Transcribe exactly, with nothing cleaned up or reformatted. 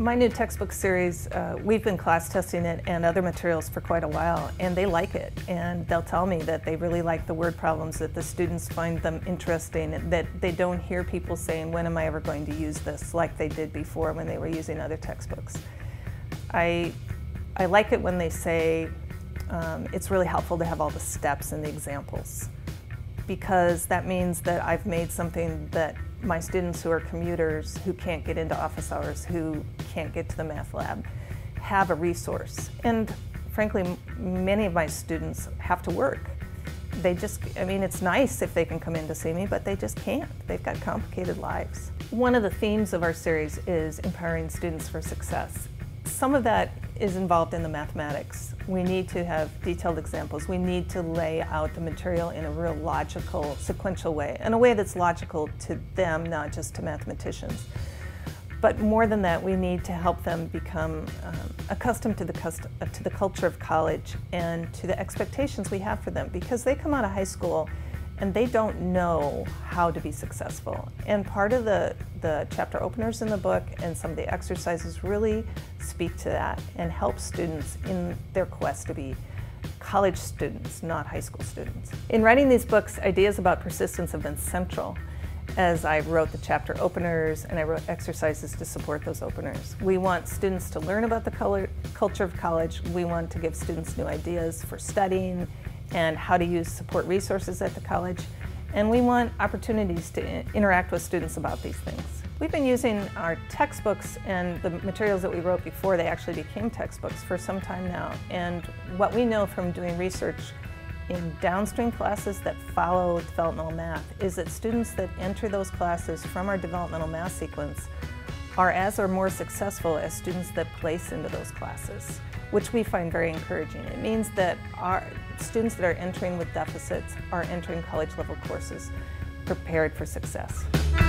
My new textbook series, uh, we've been class testing it and other materials for quite a while, and they like it. And they'll tell me that they really like the word problems, that the students find them interesting, that they don't hear people saying, when am I ever going to use this, like they did before when they were using other textbooks. I, I like it when they say, um, it's really helpful to have all the steps and the examples, because that means that I've made something that my students who are commuters, who can't get into office hours, who can't get to the math lab, have a resource. And frankly, many of my students have to work. They just, I mean, it's nice if they can come in to see me, but they just can't. They've got complicated lives. One of the themes of our series is empowering students for success. Some of that is involved in the mathematics. We need to have detailed examples. We need to lay out the material in a real logical, sequential way, in a way that's logical to them, not just to mathematicians. But more than that, we need to help them become um, accustomed to the, custom, uh, to the culture of college and to the expectations we have for them, because they come out of high school and they don't know how to be successful. And part of the, the chapter openers in the book and some of the exercises really speak to that and help students in their quest to be college students, not high school students. In writing these books, ideas about persistence have been central as I wrote the chapter openers and I wrote exercises to support those openers. We want students to learn about the color, culture of college. We want to give students new ideas for studying and how to use support resources at the college. And we want opportunities to interact with students about these things. We've been using our textbooks and the materials that we wrote before they actually became textbooks for some time now. And what we know from doing research in downstream classes that follow developmental math is that students that enter those classes from our developmental math sequence are as or more successful as students that place into those classes, which we find very encouraging. It means that our students that are entering with deficits are entering college-level courses prepared for success.